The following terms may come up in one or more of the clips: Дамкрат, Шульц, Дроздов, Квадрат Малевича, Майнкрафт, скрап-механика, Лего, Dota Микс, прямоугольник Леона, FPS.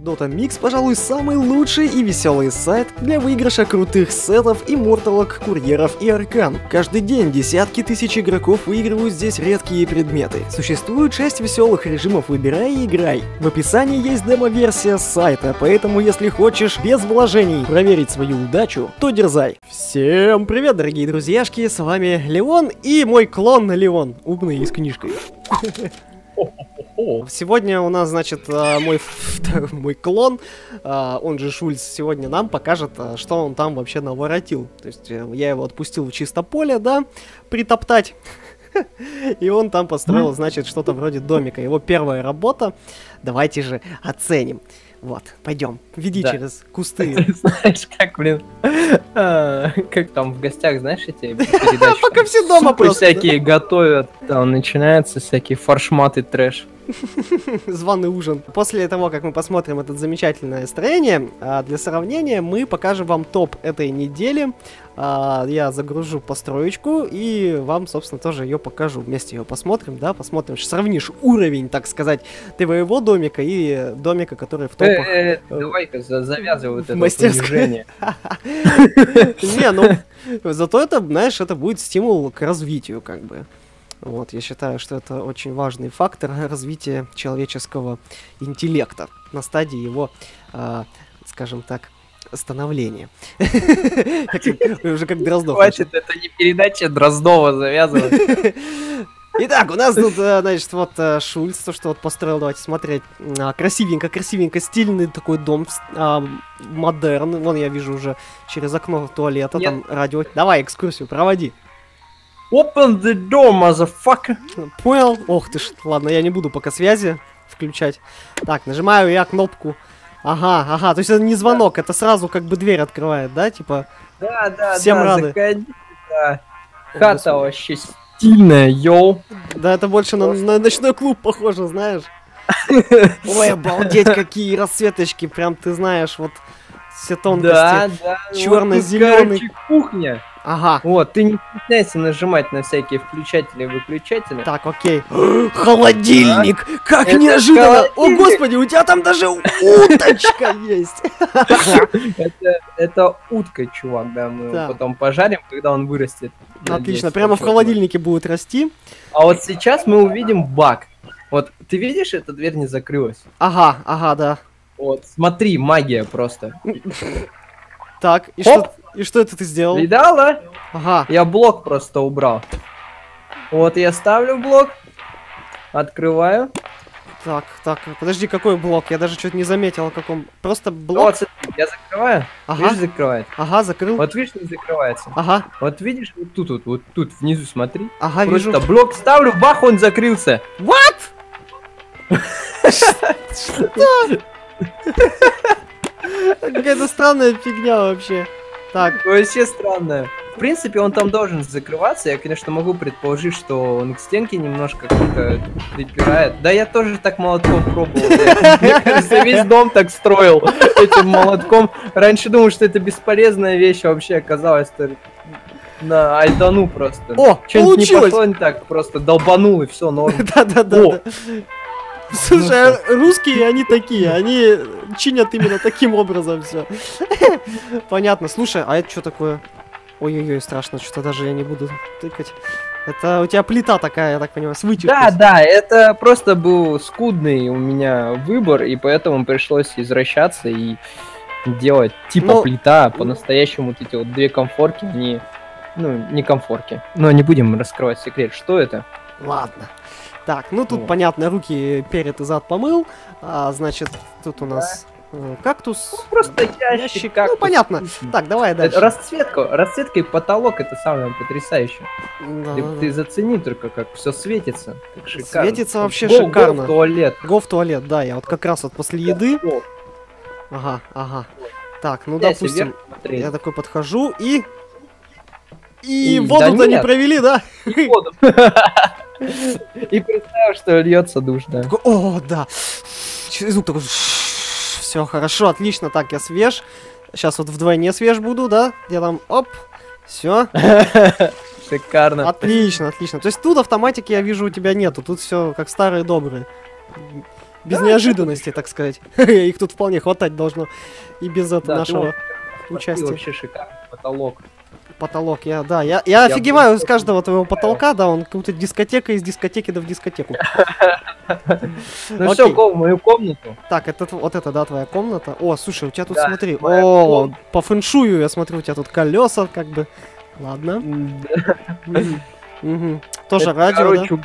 Dota Микс, пожалуй, самый лучший и веселый сайт для выигрыша крутых сетов, имморталок, курьеров и аркан. Каждый день десятки тысяч игроков выигрывают здесь редкие предметы. Существует 6 веселых режимов «Выбирай и играй». В описании есть демо-версия сайта, поэтому если хочешь без вложений проверить свою удачу, то дерзай. Всем привет, дорогие друзьяшки, с вами Леон и мой клон Леон, умный и с книжкой. Сегодня у нас, значит, мой клон, он же Шульц, сегодня нам покажет, что он там вообще наворотил. То есть я его отпустил в чисто поле, да, притоптать. И он там построил, значит, что-то вроде домика. Его первая работа. Давайте же оценим. Вот, пойдем. Веди через кусты. Знаешь, как, блин, как там в гостях, знаешь, эти передачи. Пока все дома просто. Всякие готовят. Там начинаются всякие форшматы, трэш. Званый ужин. После того, как мы посмотрим это замечательное строение, для сравнения мы покажем вам топ этой недели. Я загружу построечку и вам, собственно, тоже ее покажу. Вместе ее посмотрим, да, посмотрим, сравнишь уровень, так сказать, твоего домика и домика, который в топах. Давай-ка завязывай вот это движение. Не, ну, зато это, знаешь, это будет стимул к развитию, как бы. Вот, я считаю, что это очень важный фактор развития человеческого интеллекта на стадии его, скажем так, становления. Уже как Дроздов. Хватит, это не передача Дроздова завязывать. Итак, у нас тут, значит, вот Шульц, то, что вот построил, давайте смотреть. Красивенько, стильный такой дом, модерн. Вон я вижу уже через окно туалета, там радио. Давай экскурсию проводи. Open the door, motherfucker. Понял? Ох ты ж, ладно, я не буду пока связи включать. Так, нажимаю я кнопку. Ага, то есть это не звонок, это сразу как бы дверь открывает, да, типа? Да, всем рады. Заходи, да. Хата вообще стильная, йоу. Да, это больше на ночной клуб похоже, знаешь. Ой, обалдеть, какие расцветочки, прям ты знаешь, вот все тонкости. Да, черно-зеленый. Кухня. Ага. Вот, ты не пытайся нажимать на всякие включатели и выключатели. Так, окей. Холодильник! Да. Как это неожиданно! О, господи, у тебя там даже уточка есть! Это утка, чувак, да, мы его потом пожарим, когда он вырастет. Отлично, прямо в холодильнике будет расти. А вот сейчас мы увидим баг. Вот, ты видишь, эта дверь не закрылась? Ага, да. Вот, смотри, магия просто. Так, и что это ты сделал? Видала? Ага. Я блок просто убрал. Вот я ставлю блок. Открываю. Так, подожди, какой блок? Я даже что-то не заметил, о каком. Просто блок. Вот, смотри, я закрываю. Ага. Видишь, закрывает. Ага, закрыл. Вот видишь, не закрывается. Ага. Вот видишь, вот тут внизу смотри. Ага, просто вижу. Блок ставлю, бах, он закрылся. What? Что? Какая-то странная фигня вообще. Так. Вообще странная. В принципе, он там должен закрываться. Я, конечно, могу предположить, что он к стенке немножко как-то припирает. Да я тоже так молотком пробовал. Мне кажется, весь дом так строил этим молотком. Раньше думал, что это бесполезная вещь, а вообще оказалось на айдану просто. О, получилось! Что-нибудь не пошло не так, просто долбанул и все, норм. Да. Слушай, русские они такие, они чинят именно таким образом все. Понятно. Слушай, а это что такое? Ой-ой-ой, страшно, что-то даже я не буду тыкать. Это у тебя плита такая, я так понимаю, с вытяжкой. Да, это просто был скудный у меня выбор, и поэтому пришлось извращаться и делать типа плита. По-настоящему вот эти вот две комфорки, не комфорки. Но не будем раскрывать секрет, что это. Ладно. Так, ну тут, понятно, руки перед и зад помыл, значит, тут у нас кактус, ну, просто ящик, кактус. Ну, понятно. Так, давай дальше. Расцветка и потолок, это самое потрясающее. Да, ты зацени только, как все светится. Как шикарно. Светится вообще шикарно. Го в туалет, да, я вот как раз вот после еды. Ага. Так, ну я, допустим, я такой подхожу и воду-то не провели, да? И воду. И представь, что льется душ, да. О, да. Звук такой. Все хорошо, отлично. Так, я свеж. Сейчас вот вдвойне свеж буду, да? Я там, оп, все. Шикарно. Отлично. То есть тут автоматики, я вижу, у тебя нету. Тут все как старые добрые. без неожиданности, так сказать. Их тут вполне хватать должно. И без этого нашего участия. Вообще шикарный потолок. Потолок, я офигеваю с каждого твоего потолка, да, он как будто дискотека из дискотеки да в дискотеку. Ну все, мою комнату. Так, вот это, да, твоя комната. О, слушай, у тебя тут, смотри, о, по фэншую я смотрю, у тебя тут колеса, как бы, ладно. Тоже радио, да?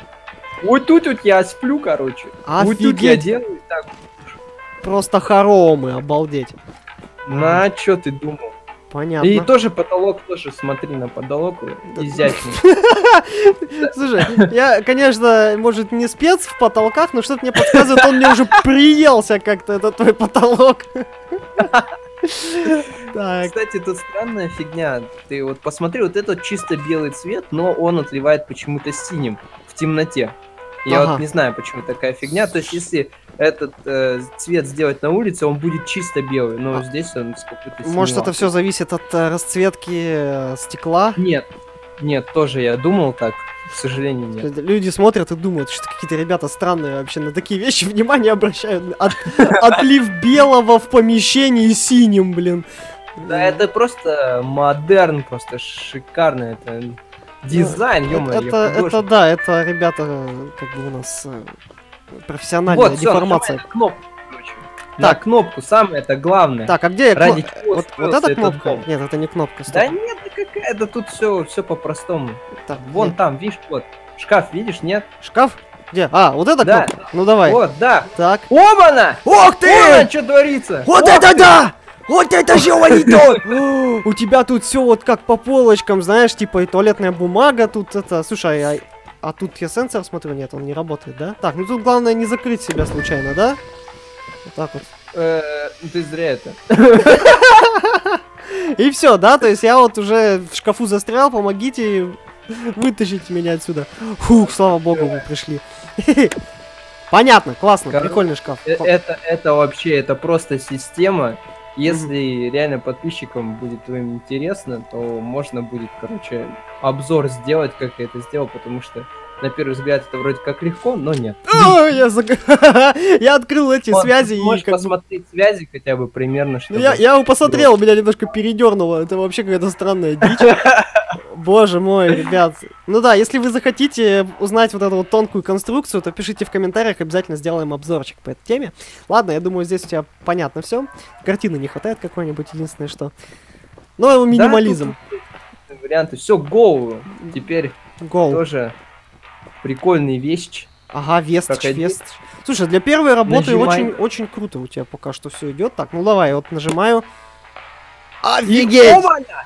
Вот тут вот я сплю, короче. Вот тут я делаю так. Просто хоромы, обалдеть. На, чё ты думал? Понятно. И тоже потолок, тоже смотри на потолок, изящный. Слушай, я, конечно, может, не спец в потолках, но что-то мне подсказывает, он мне уже приелся как-то, этот твой потолок. Кстати, тут странная фигня. Ты вот посмотри, вот этот чисто белый цвет, но он отливает почему-то синим в темноте. Я вот не знаю, почему такая фигня. То есть, если этот цвет сделать на улице, он будет чисто белый, но здесь он с какой-то синеватой. Может, это все зависит от расцветки стекла? Нет, нет, тоже я думал так, к сожалению, нет. Люди смотрят и думают, что какие-то ребята странные вообще на такие вещи внимание обращают. Отлив белого в помещении синим, блин. Да, это просто модерн, просто шикарно, это... Дизайн, ё-моё, это да, это, ребята, как бы у нас профессиональная вот, деформация. Вот, кнопку, так, кнопку, самое это главное. Так, а где я вот эта кнопка? Дом. Нет, это не кнопка. Стоп. Да нет, да какая, да тут все по-простому. Вон нет. Там, видишь, вот, шкаф, видишь, нет? Шкаф? Где? А, вот это да. Кнопка? Ну давай. Вот, да. Так. Оба-на! Ох ты! Оба-на, что творится? Вот это ты! Да! Вот это же валидон! У тебя тут все вот как по полочкам, знаешь, типа и туалетная бумага, тут это... Слушай, а тут я сенсор смотрю, нет, он не работает, да? Так, ну тут главное не закрыть себя случайно, да? Вот так вот. Ты зря это. И все, да? То есть я вот уже в шкафу застрял, помогите вытащить меня отсюда. Фух, слава богу, вы пришли. Понятно, классно, прикольный шкаф. Это вообще, это просто система... Если реально подписчикам будет твоим интересно, то можно будет, короче, обзор сделать, как я это сделал, потому что на первый взгляд это вроде как легко, но нет. Я открыл эти связи. Можешь посмотреть связи хотя бы примерно, что. Я посмотрел, меня немножко передернуло. Это вообще какая-то странная дичь. Боже мой, ребят. Ну да, если вы захотите узнать вот эту вот тонкую конструкцию, то пишите в комментариях, обязательно сделаем обзорчик по этой теме. Ладно, я думаю, здесь у тебя понятно все. Картины не хватает какой-нибудь, единственное что. Но минимализм. Да, тут варианты. Все, гоу. Теперь гоу. Тоже прикольный вещь. Ага, вест. Слушай, для первой работы нажимаем. Очень, очень круто у тебя пока что все идет. Так, ну давай, вот нажимаю. Офигеть!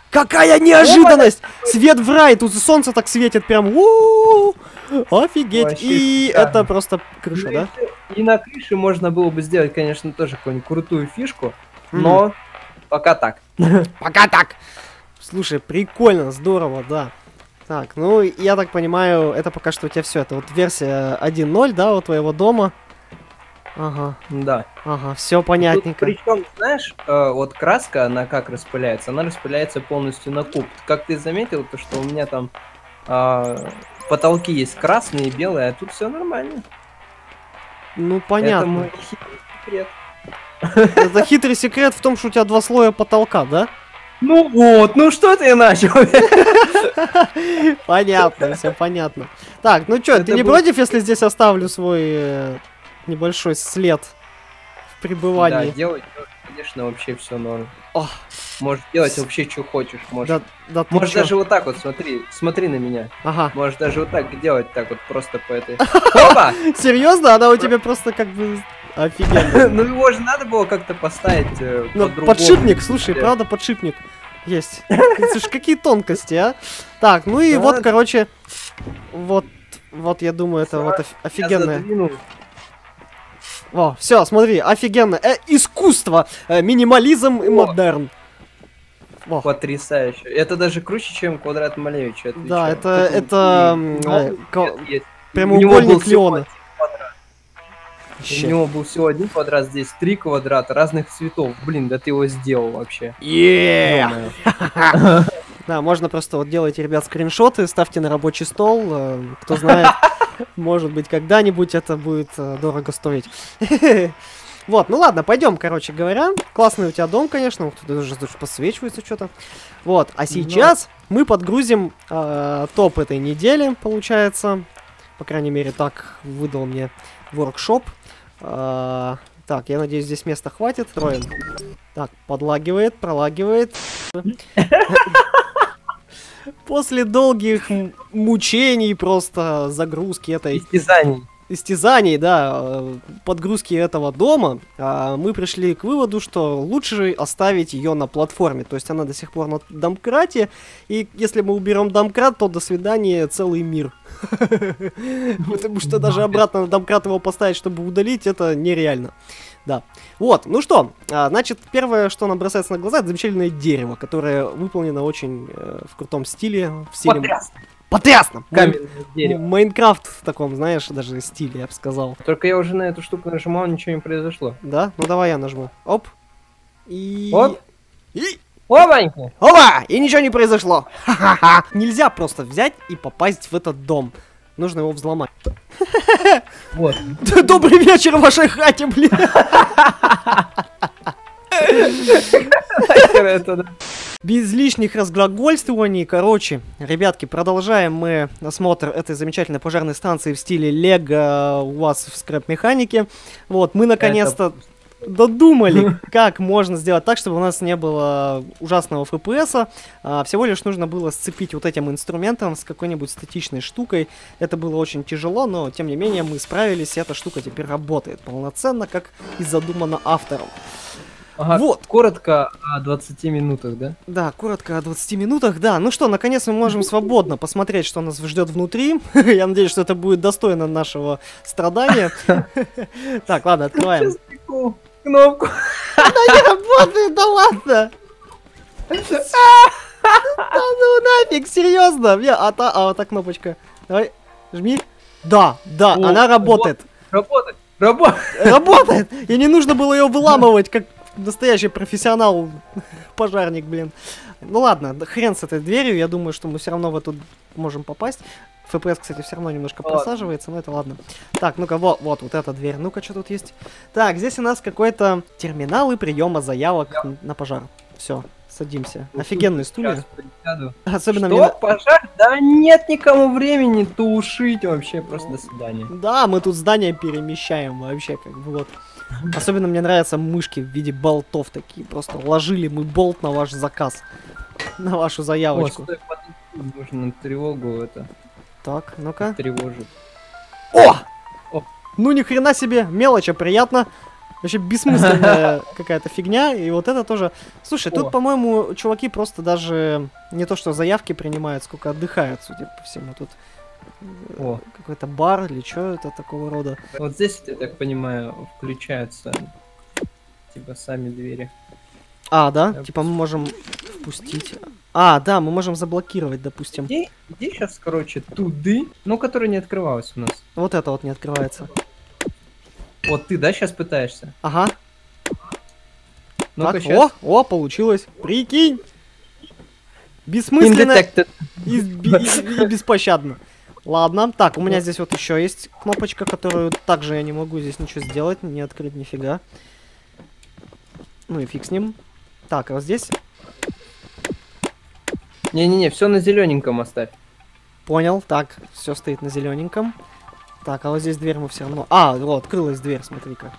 Какая неожиданность! Свет в рай, тут солнце так светит прям. Офигеть! Вообще, и да. Это просто крыша, да? И на крыше можно было бы сделать, конечно, тоже какую-нибудь крутую фишку, но пока так. Пока так! Слушай, прикольно, здорово, да. Так, ну, я так понимаю, это пока что у тебя все. Это вот версия 1.0, да, у твоего дома. Ага, да. Ага, все понятненько. Причем, знаешь, вот краска, она как распыляется? Она распыляется полностью на куб. Как ты заметил, то что у меня там потолки есть красные и белые, а тут все нормально. Ну понятно. Это мой хитрый секрет. Это хитрый секрет в том, что у тебя два слоя потолка, да? Ну вот, ну что ты начал? Понятно, все понятно. Так, ну что, ты не против, если здесь оставлю свой... небольшой след в пребывании. Да, делать, конечно, вообще все норм. Ох. Можешь делать вообще, что хочешь. Можешь, да, можешь даже вот так вот, смотри на меня. Ага. Можешь даже вот так делать, так вот просто по этой... Серьезно? Она у тебя просто как бы... Офигенно. Ну его же надо было как-то поставить по-другому. Подшипник, слушай, правда подшипник есть. Слушай, какие тонкости, а? Так, ну и вот, короче, вот я думаю, это вот офигенное... О, все, смотри, офигенно. Искусство, минимализм и модерн. О. Потрясающе. Это даже круче, чем Квадрат Малевича. Отвечаю. Да, это прямоугольник Леона. У него был всего один квадрат, здесь три квадрата разных цветов. Блин, да ты его сделал вообще. Да, можно просто вот делайте, ребят, скриншоты, ставьте на рабочий стол. Кто знает... Может быть, когда-нибудь это будет дорого стоить. Вот, ну ладно, пойдем, короче говоря. Классный у тебя дом, конечно. Ух ты, даже подсвечивается что-то. Вот, а сейчас мы подгрузим топ этой недели, получается. По крайней мере, так выдал мне воркшоп. Так, я надеюсь, здесь места хватит. Троим. Так, подлагивает, пролагивает. После долгих мучений просто загрузки этой... Истязаний, да, подгрузки этого дома, мы пришли к выводу, что лучше оставить ее на платформе. То есть она до сих пор на Дамкрате, и если мы уберем Дамкрат, то до свидания целый мир. Потому что даже обратно на Дамкрат его поставить, чтобы удалить, это нереально. Да. Вот, ну что, значит, первое, что нам бросается на глаза, это замечательное дерево, которое выполнено очень в крутом стиле. Потрясно! Майнкрафт в таком, знаешь, даже стиле, я бы сказал. Только я уже на эту штуку нажимал, ничего не произошло. Да? Ну давай я нажму. Оп. И... Оп. И... Опаньки! Опа! И ничего не произошло. Ха-ха-ха. Нельзя просто взять и попасть в этот дом. Нужно его взломать. Вот. Добрый вечер в вашей хате, блин. Без лишних разглагольствований, короче, ребятки, продолжаем мы осмотр этой замечательной пожарной станции в стиле Лего у вас в скрап-механике. Вот, мы наконец-то додумали, как можно сделать так, чтобы у нас не было ужасного FPS. Всего лишь нужно было сцепить вот этим инструментом с какой-нибудь статичной штукой. Это было очень тяжело, но тем не менее мы справились, и эта штука теперь работает полноценно, как и задумано автором. Ага, вот. Коротко о 20 минутах, да? Да, коротко о 20 минутах, да. Ну что, наконец мы можем свободно посмотреть, что нас ждет внутри. Я надеюсь, что это будет достойно нашего страдания. Так, ладно, открываем. Кнопку. Она не работает, да ладно. Ну нафиг, серьезно. А вот эта кнопочка. Давай, жми. Да, да, она работает. Работает. И не нужно было ее выламывать, как... Настоящий профессионал, пожарник, блин. Ну ладно, хрен с этой дверью, я думаю, что мы все равно в эту можем попасть. FPS, кстати, все равно немножко просаживается, но это ладно. Так, ну-ка, вот эта дверь, ну-ка, что тут есть? Так, здесь у нас какой-то терминал и приема заявок на пожар. Все, садимся. Офигенные стулья. Особенно что? Мне... Пожар? Да нет никому времени тушить вообще, просто до свидания. Да, мы тут здание перемещаем вообще, как бы вот. Особенно мне нравятся мышки в виде болтов такие. Просто ложили мы болт на ваш заказ. На вашу заявочку. О, стой, подожди, нужно тревогу это. Так, ну-ка. Тревожит. О! О! Ну ни хрена себе, мелочь, а приятно. Вообще бессмысленная какая-то фигня. И вот это тоже... Слушай, тут, по-моему, чуваки просто даже не то что заявки принимают, сколько отдыхают, судя по всему. Тут какой-то бар или что это такого рода. Вот здесь, я так понимаю, включаются типа сами двери. А, да? Я типа мы можем впустить. А, да, мы можем заблокировать, допустим. Где сейчас, короче, туды, но которая не открывалась у нас. Вот это вот не открывается. Вот ты, да, сейчас пытаешься? Ага. Ну-ка, сейчас. О, получилось. Прикинь! Бессмысленно и беспощадно. Ладно, так, у меня здесь вот еще есть кнопочка, которую также я не могу здесь ничего сделать, не открыть нифига. Ну и фиг с ним. Так, а вот здесь? Не-не-не, все на зелененьком оставь. Понял, так, все стоит на зелененьком. Так, а вот здесь дверь мы все равно... А, вот, открылась дверь, смотри-ка.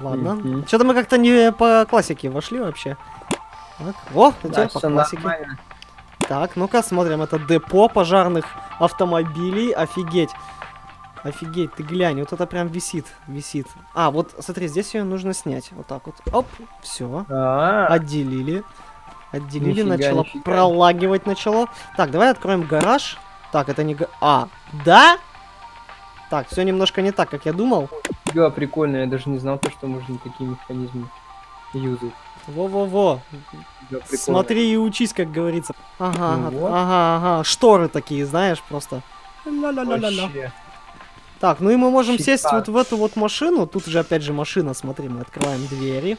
Ладно. Что-то мы как-то не по классике вошли вообще. Так. О, да, по классике. Нормально. Так, ну-ка, смотрим, это депо пожарных автомобилей, офигеть. Офигеть, ты глянь, вот это прям висит. А, вот, смотри, здесь ее нужно снять, вот так вот, оп, все, отделили, начало пролагивать начало. Так, давай откроем гараж. Так, это не... А, да? Так, все немножко не так, как я думал. Да, прикольно, я даже не знал, что можно такие механизмы юзать. Во-во-во. Смотри и учись, как говорится. Ага, ага. Шторы такие, знаешь, просто. Ла-ла-ла-ла-ла. Так, ну и мы можем сесть вот в эту вот машину. Тут же опять же машина, смотри, мы открываем двери.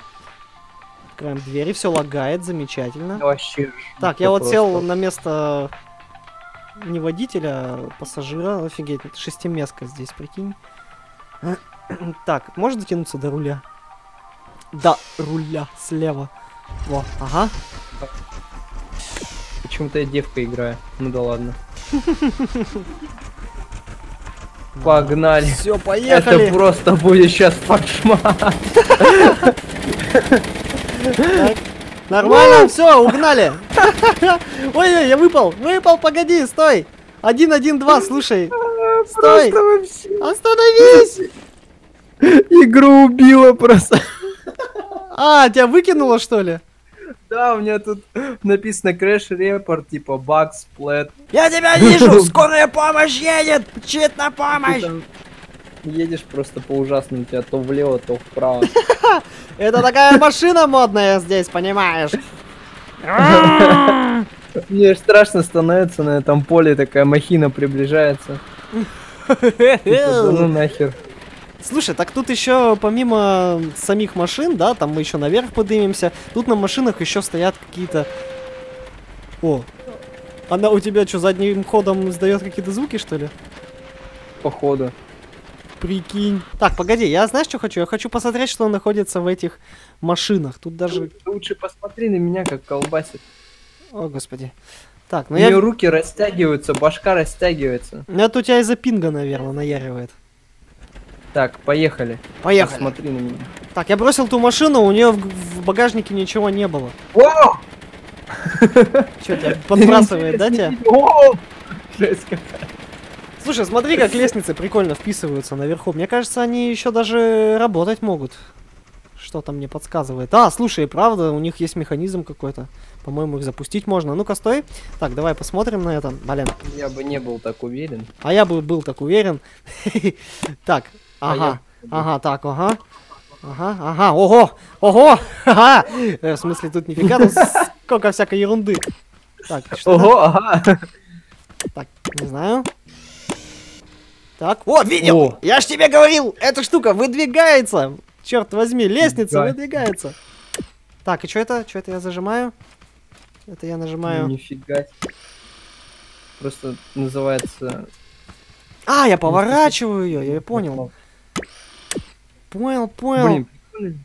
Открываем двери, все лагает, замечательно. Вообще. Так, я вот сел на место не водителя, а пассажира. Офигеть, это шестиместка здесь, прикинь. Так, можно дотянуться до руля? До руля слева. Во, ага. Почему-то я девка играю. Ну да ладно. Погнали. Все, поехали. Это просто будет сейчас фаршман. Нормально, все, угнали. Ой, я выпал. Выпал, погоди, стой. 1-1-2, слушай. Стой. Остановись. Игру убила просто. А, тебя выкинуло, что ли? Да, у меня тут написано Crash Report, типа баг, сплэт. Я тебя вижу! Скорая помощь едет! Чит на помощь! Едешь просто по ужасному, тебя то влево, то вправо. Это такая машина модная здесь, понимаешь? Мне страшно становится на этом поле, такая махина приближается. Ну нахер. Слушай, так тут еще помимо самих машин, да, там мы еще наверх поднимемся. Тут на машинах еще стоят какие-то... О, она у тебя что, задним ходом издает какие-то звуки, что ли? Походу. Прикинь. Так, погоди, я знаешь, что хочу? Я хочу посмотреть, что находится в этих машинах. Тут даже... Лучше посмотри на меня, как колбасит. О, господи. Так, ну я... У нее руки растягиваются, башка растягивается. Это у тебя из-за пинга, наверное, наяривает. Так, поехали. Поехали. Смотри на меня. Так, я бросил ту машину, у нее в багажнике ничего не было. О! Че, тебя подбрасывает, да, тебя? Слушай, смотри, как лестницы прикольно вписываются наверху. Мне кажется, они еще даже работать могут. Что-то мне подсказывает. А, слушай, правда, у них есть механизм какой-то. По-моему, их запустить можно. Ну-ка, стой. Так, давай посмотрим на это. Блин. Я бы не был так уверен. А я бы был так уверен. Так. Ага, ага, так, ага. Ага, ага, ого, ого, ага. В смысле, тут нифига, тут сколько всякой ерунды. Так, что? Ого, ага. Так, не знаю. Так, о, видел? Я ж тебе говорил, эта штука выдвигается. Черт возьми, лестница выдвигается. Так, и что это? Что это я зажимаю? Это я нажимаю... Нифига. Просто называется... А, я поворачиваю ее, я понял. Понял, понял. Блин,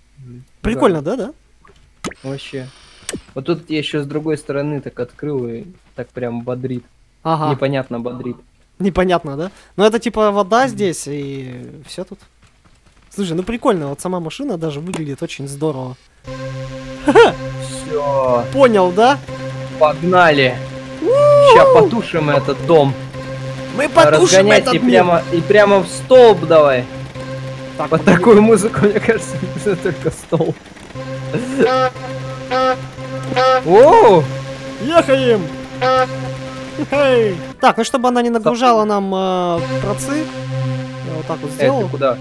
прикольно, да? Вообще. Вот тут я еще с другой стороны так открыл и так прям бодрит. Ага. Непонятно бодрит. Непонятно, да? Но это типа вода здесь и все тут. Слушай, ну прикольно, вот сама машина даже выглядит очень здорово. Все. Понял, да? Погнали. Сейчас потушим этот дом. Мы потушим этот мир. И прямо в столб давай. Так, под такую музыку, мне кажется, нужно только столб. О! Ехаем! Так, ну чтобы она не нагружала нам процы, я вот так вот сделал. Куда?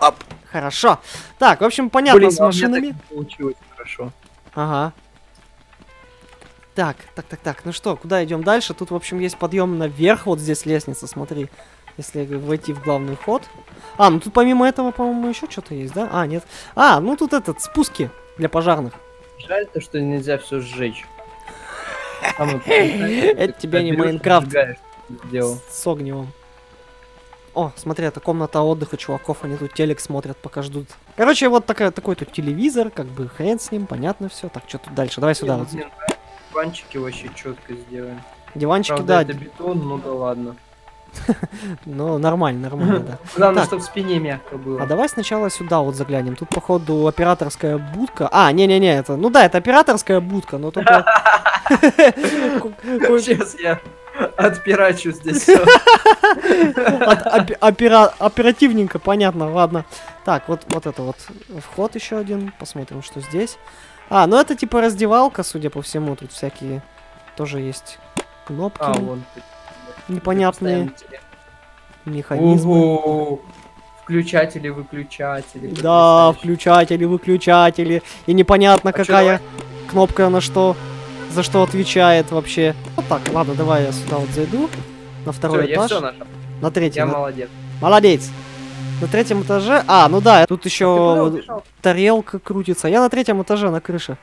Оп! Хорошо. Так, в общем, понятно с машинами. Получилось хорошо. Ага. Так, так, так, так, ну что, куда идем дальше? Тут, в общем, есть подъем наверх, вот здесь лестница, смотри, если войти в главный ход. А, ну тут помимо этого, по-моему, еще что-то есть, да? А, нет. А, ну тут этот, спуски для пожарных. Жаль то, что нельзя все сжечь. Это тебя не Майнкрафт с огневом. О, смотри, это комната отдыха чуваков, они тут телек смотрят, пока ждут. Короче, вот такой тут телевизор, как бы хрен с ним, понятно все. Так, что тут дальше? Давай сюда. Диванчики вообще четко сделаем. Диванчики, правда, да. Это бетон, ну да ладно. Ну, нормально, нормально, да. Главное, чтобы в спине мягко было. А давай сначала сюда вот заглянем. Тут, походу, операторская будка. А, не-не-не, это... Ну да, это операторская будка, но только... Сейчас я отпирачу здесь все. Оперативненько, понятно, ладно. Так, вот это вот вход еще один. Посмотрим, что здесь. А, ну это типа раздевалка, судя по всему, тут всякие тоже есть кнопки, а, вон, непонятные механизмы. Ого! Включатели, выключатели. Да, включатели, выключатели. И непонятно, какая кнопка на что, за что отвечает вообще. Вот так, ладно, давай я сюда вот зайду. На второй этаж. На третьем. Я молодец. Молодец. На третьем этаже... А, ну да, тут еще тарелка крутится. Я на третьем этаже, на крыше.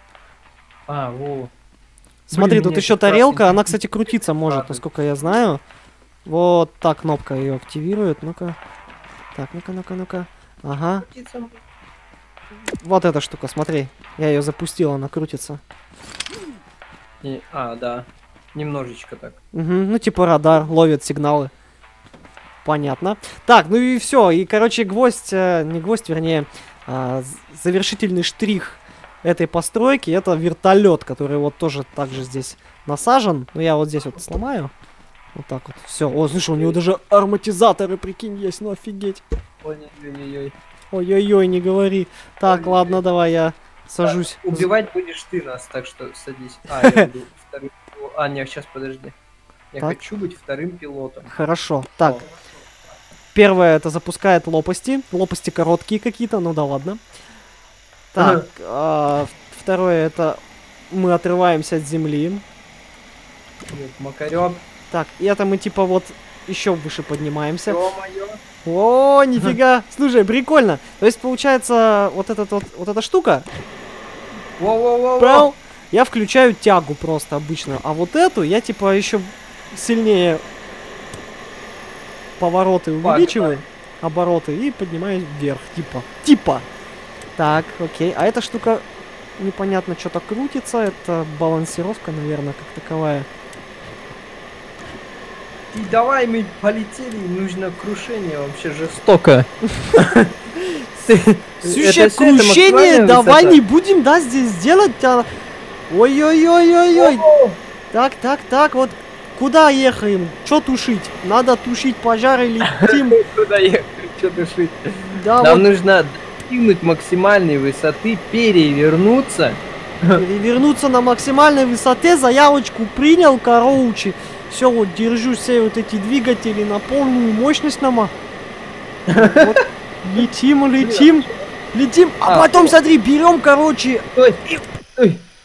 А, во. Смотри, тут еще тарелка. Она, кстати, крутиться может, насколько я знаю. Вот та кнопка ее активирует. Ну-ка. Так, ну-ка, ну-ка, ну-ка. Ага. Вот эта штука, смотри. Я ее запустил, она крутится. И, да. Немножечко так. Угу, ну типа радар ловит сигналы. Понятно. Так, ну и все. И, короче, гвоздь, не гвоздь, вернее, завершительный штрих этой постройки — это вертолет, который вот тоже также здесь насажен. Ну я вот здесь вот сломаю. Вот так вот. Все. О, слушай, у него даже ароматизаторы, прикинь, есть. Ну офигеть. Ой-ой-ой. Ой-ой-ой, не говори. Так, ой-ой-ой. Ладно, давай я сажусь. Да, убивать будешь ты нас, так что садись. Я буду вторым. Нет, сейчас подожди. Я хочу быть вторым пилотом. Хорошо. Так. О. Первое — это запускает лопасти. Лопасти короткие какие-то, ну да ладно. Так. Второе — это мы отрываемся от земли. Нет, макарёк. Так, и это мы типа вот еще выше поднимаемся. О, нифига! Слушай, прикольно! То есть получается вот этот вот, вот эта штука. Воу-воу-воу! Я включаю тягу просто обычно. А вот эту я типа еще сильнее повороты увеличиваю, обороты, и поднимаюсь вверх. Типа. Так, окей. А эта штука непонятно что-то крутится. Это балансировка, наверное, как таковая. И давай мы полетели, нужно крушение вообще жестоко. Слушай, крушение давай не будем, да, здесь делать. Ой-ой-ой-ой-ой. Так, вот куда ехаем? Чё тушить? Надо тушить пожары, летим. Куда ехать? Чё тушить? Нам нужно достигнуть максимальной высоты, перевернуться. Перевернуться на максимальной высоте, заявочку принял, короче. Все, вот держу все вот эти двигатели на полную мощность нам. Вот, летим, а потом, смотри, берем, короче. Ой,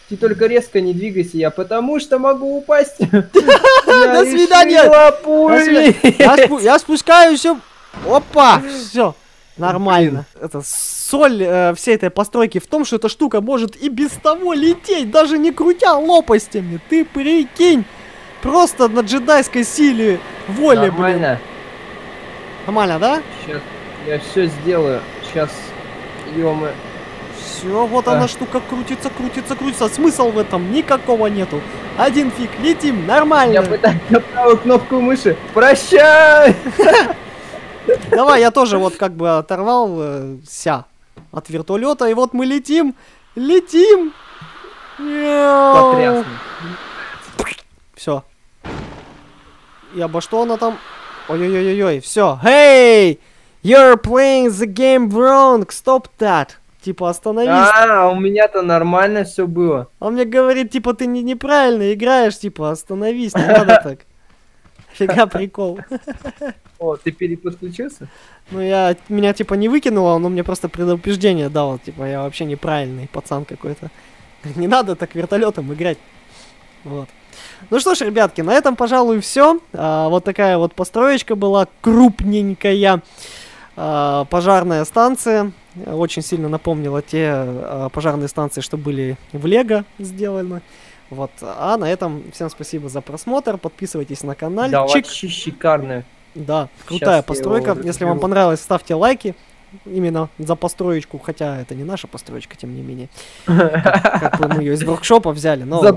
ты только резко не двигайся, я потому что могу упасть. До свидания. Я спускаюсь, все. Опа, все. Нормально. Это соль всей этой постройки в том, что эта штука может и без того лететь, даже не крутя лопастями. Ты прикинь. Просто на джедайской силе воли, блин. Нормально. Нормально, да? Сейчас я все сделаю. Сейчас, ё-мы. Все, вот она штука крутится. Смысл в этом никакого нету. Один фиг, летим, нормально. Я пытаюсь на правую кнопку мыши. Прощай! Давай, я тоже вот как бы оторвался от вертолета. И вот мы летим. Потрясно. Все. И обо что она там? Ой-ой-ой-ой, все. Hey! You're playing the game wrong. Stop that. Типа остановись. У меня-то нормально все было. Он мне говорит, типа, ты неправильно играешь, типа, остановись, не надо так. Фига прикол. О, ты переподключился? Ну, меня типа не выкинуло, оно мне просто предупреждение дало. Типа, я вообще неправильный пацан какой-то. Не надо так вертолетом играть. Вот. Ну что ж, ребятки, на этом, пожалуй, все. Вот такая вот построечка была, крупненькая. Пожарная станция. Очень сильно напомнила те пожарные станции, что были в Лего сделаны. Вот. А на этом всем спасибо за просмотр. Подписывайтесь на канал. Да, вообще шикарная. Да, крутая сейчас постройка. Если вам понравилось, ставьте лайки. Именно за построечку, хотя это не наша построечка, тем не менее. Как бы мы ее из воркшопа взяли. Но за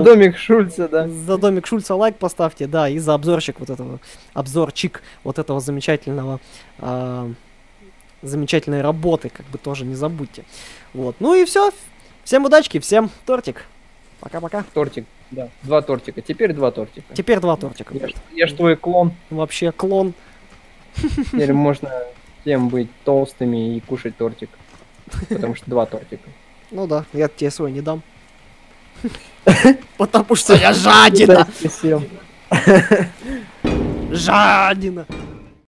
домик Шульца, да. За домик Шульца лайк поставьте, да, и за обзорчик вот этого замечательного, замечательной работы, как бы тоже не забудьте. Вот, ну и все. Всем удачки, всем тортик. Пока-пока. Тортик, да. Теперь два тортика. Я ж твой клон. Вообще клон. Теперь можно... Всем быть толстыми и кушать тортик. Потому что два тортика. Ну да, я тебе свой не дам. Потому что я жадина. Жадина.